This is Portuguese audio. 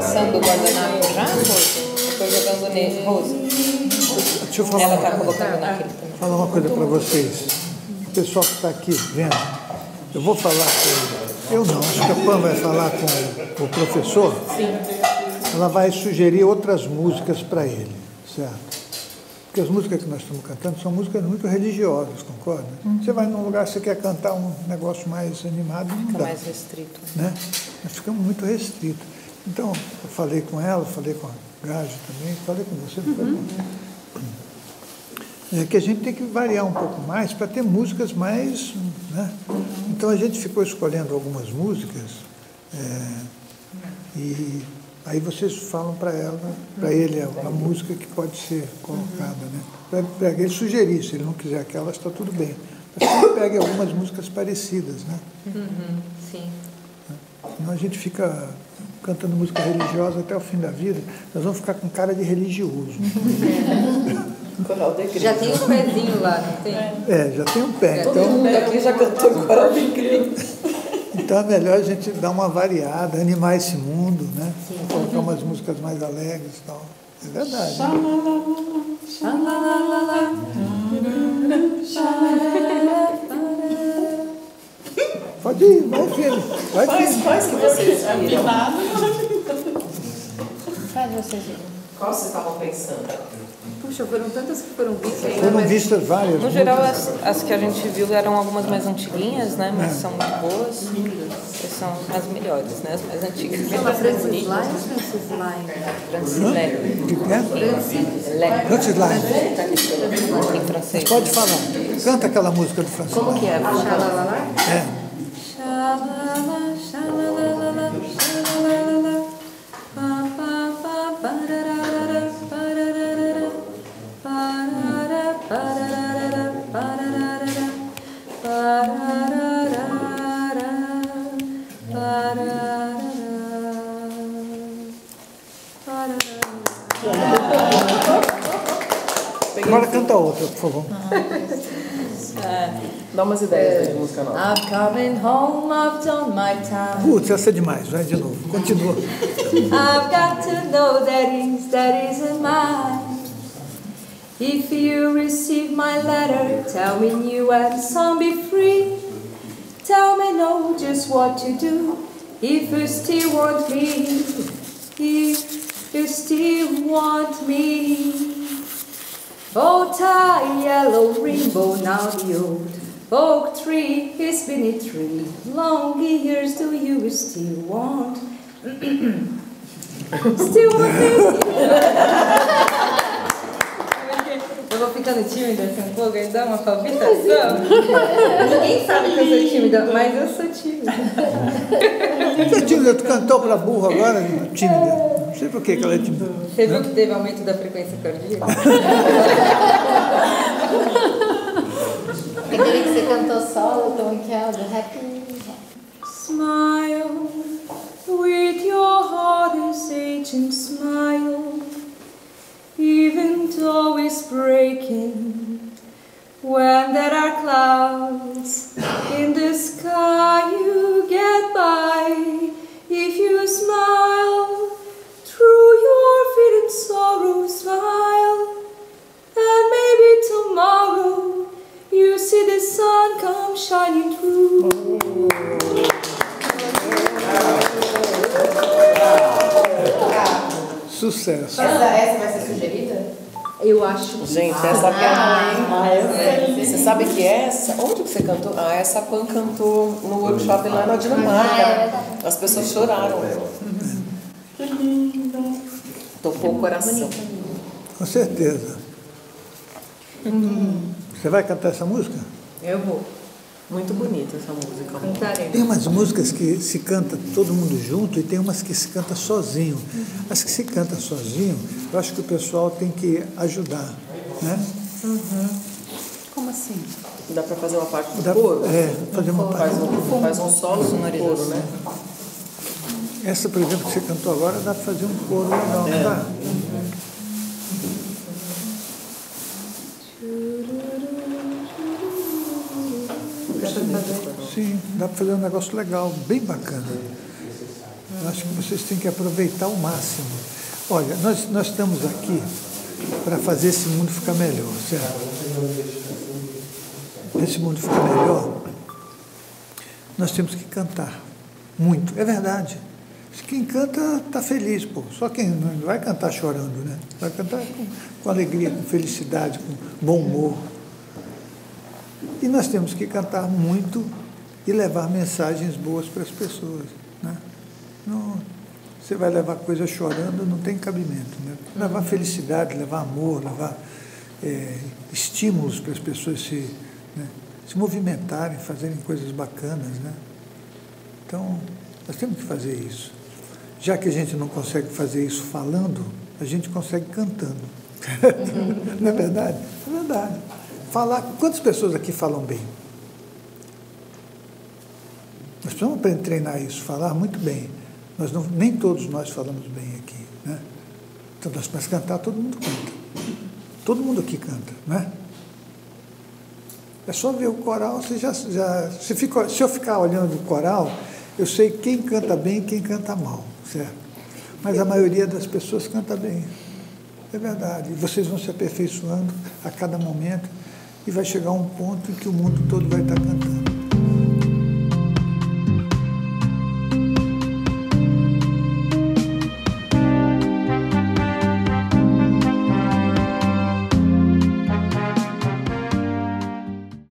passando o guardanapo já, Rose? Estou jogando nele, Rose. Deixa eu falar. Ela está colocando naquele também. Falar uma coisa para vocês. O pessoal que está aqui vendo, eu vou falar com ele. Eu não, acho que a Pam vai falar com o professor. Sim. Ela vai sugerir outras músicas para ele, certo? Porque as músicas que nós estamos cantando são músicas muito religiosas, concorda? Você vai num lugar, você quer cantar um negócio mais animado, não fica dá. Mais restrito. Né? Nós ficamos muito restritos. Então, eu falei com ela, falei com a Gaja também, falei com você. É que a gente tem que variar um pouco mais para ter músicas mais... Né? Então, a gente ficou escolhendo algumas músicas e... Aí vocês falam para ela, para ele, a música que pode ser colocada, né? Para ele sugerir, se ele não quiser aquela, está tudo bem. Mas que ele pegue algumas músicas parecidas, né? Sim. Senão a gente fica cantando música religiosa até o fim da vida, nós vamos ficar com cara de religioso. Coral da Igreja. Já tem um pezinho lá, não tem? É, já tem um pé. Todo mundo aqui já cantou Coral da Igreja. Então é melhor a gente dar uma variada, animar esse mundo, né? Colocar umas músicas mais alegres e tal. É verdade. Pode ir, vai, filho. Vai, filho. Faz que vocês viram. Faz vocês viram. Qual vocês estavam pensando? Puxa, foram tantas que foram vistas. Foram vistas várias. No geral, as que a gente viu eram algumas mais antiguinhas, né? Mas são muito boas. São as melhores, né? As mais antigas. Chama Francislei ou Francislei? Francislei. Francislei. Em francês. Pode falar. Canta aquela música do Francislei. Como que é? Xalalala? É. Xalala, xalala, xalala, pa, pa, pa, agora canta outra, por favor. Dá umas ideias de música nova. I'm coming home, I've done my time. Putz, essa é demais, vai de novo. Continua. I've got to know that isn't mine. If you receive my letter, tell me you and some be free. Tell me no, just what to do. If you still want me, if you still want me. Bow tie, yellow rainbow, now the old oak tree is beneath tree. Long years do you still want? Still want me? Eu vou ficando tímida assim um pouco, aí dá uma palpitação. Ninguém sabe que eu sou tímida, mas eu sou tímida. Você é tímida, tu cantou pra burro agora, tímida. Não sei por que ela é tímida. Você viu que teve aumento da frequência cardíaca? Eu queria que você cantou solo, Tom Kell, do Happy. Smile, with your heart is aching, smile, even though it's breaking. When there are clouds in the sky, you get by if you smile. Through your feeling sorrow, smile, and maybe tomorrow you see the sun come shining through. Sucesso. Essa vai ser sugerida? Eu acho. Gente, essa é você sabe que essa... Onde que você cantou? Ah, essa Pan cantou no workshop lá na Dinamarca. As pessoas choraram. Tocou o coração. Com certeza. Você vai cantar essa música? Eu vou. Muito bonita essa música. Cantarei. Tem umas músicas que se canta todo mundo junto e tem umas que se canta sozinho. As que se canta sozinho, eu acho que o pessoal tem que ajudar, né? Como assim? Dá para fazer uma parte do coro? É, fazer uma parte do coro. Faz um solo sonorizado, né? Essa, por exemplo, que você cantou agora, dá para fazer um coro legal, não dá? Sim, dá para fazer um negócio legal, bem bacana. Eu acho que vocês têm que aproveitar ao máximo. Olha, nós estamos aqui para fazer esse mundo ficar melhor, certo? Para esse mundo ficar melhor, nós temos que cantar muito, é verdade. Quem canta está feliz, pô. Só quem não vai cantar chorando, né? Vai cantar com alegria, com felicidade, com bom humor. E nós temos que cantar muito e levar mensagens boas para as pessoas, né? Não, você vai levar coisa chorando, não tem cabimento, né? Levar felicidade, levar amor, levar estímulos para as pessoas se movimentarem, fazerem coisas bacanas, né? Então, nós temos que fazer isso. Já que a gente não consegue fazer isso falando, a gente consegue cantando. Não é verdade? É verdade. Falar. Quantas pessoas aqui falam bem? Nós precisamos treinar isso, falar muito bem. Nós não, nem todos nós falamos bem aqui, né? Então, nós precisamos cantar, todo mundo canta. Todo mundo aqui canta, né? É só ver o coral, você se eu ficar olhando o coral, eu sei quem canta bem e quem canta mal, certo? Mas a maioria das pessoas canta bem. É verdade. E vocês vão se aperfeiçoando a cada momento e vai chegar um ponto em que o mundo todo vai estar cantando.